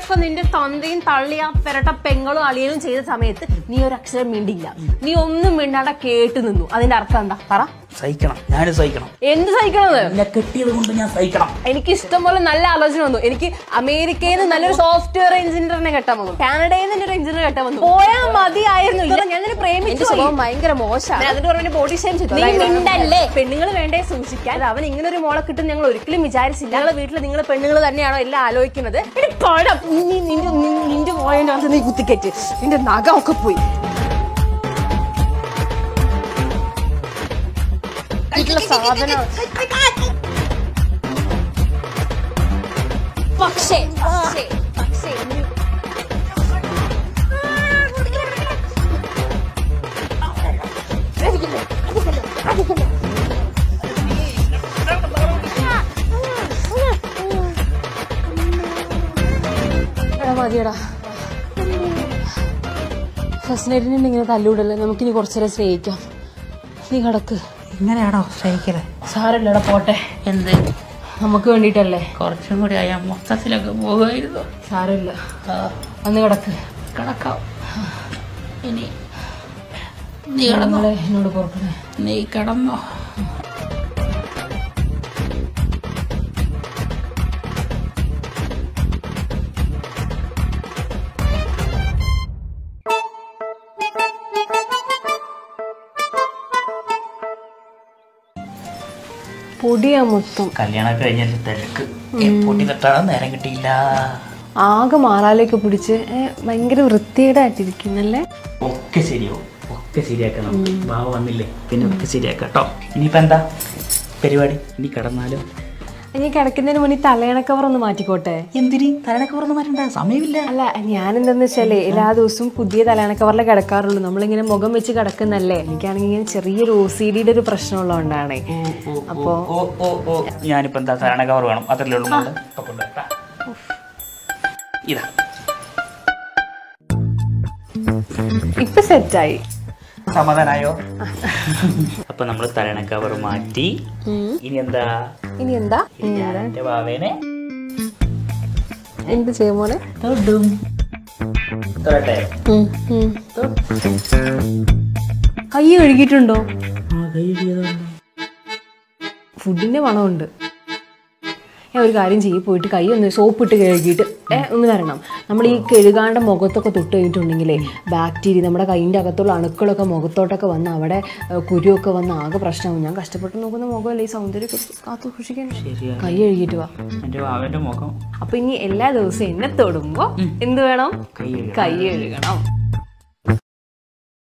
Nayaka in the Tandin, Talia, Ferrata Pengal, Alien, Chase Samet, Neoraxa Mindilla. Neom the Mindata Kate to the Nu, Adin Arkanda, Para? Psychon, that is psychon. In the psychon, like a teal psychon. Any Kistamol and Alla Alajuno, any American and other software engine at Tamil, Canada and the engine at Tamil. Oh, Madi, I know you're another frame into a mind or a motion. I don't have a body sense. Pending a Venda Susica, having English remote kitten, Lurically, Mijai, Sidala, Vitla, Ningle, Pendula, and Yala, Aloikin, it called up into point on the Gutikate in the Naga Okapui. Kalyana Pena Telk, put in the turn, Erangatilla. Agamara like a pudice, Mangrove Rutheda at the Kinale. Occasidio, Occasidia, Bow and Milly, Pinocchisidia, top, Inipanda, Periwadi, Nicaramado. Any Caracan when Italian cover on the Maticote. Indeed, Talana cover on the Matinda, Samilla, and Yan and the Shelley, Elado soon could be the Alana cover like a car, numbering in a Mogamichicaracanale, canning in Cherry, seeded a professional on Danny. Oh, Yanipanta, Talana cover on other little mother. It was a tie. Samadanao. Upon number Tarana cover Mati, Inienda, in the same one, third doom. Third day. Are you ready to know? Food in the one under. Every garden, see, poetic, and so put together. Nobody Keriganda Mogotoko Tuningile, Bacteria, Namaka India, Anakoloka Mogotaka, Navada, Kurioka, Naga, Prashana, Castapatano, Mogoli, Soundary, Katu, Hushigan, Kayer Yitua, and you are a Moko. Upon you, a ladder, say, Nethodum, in the Vedam, Kayer.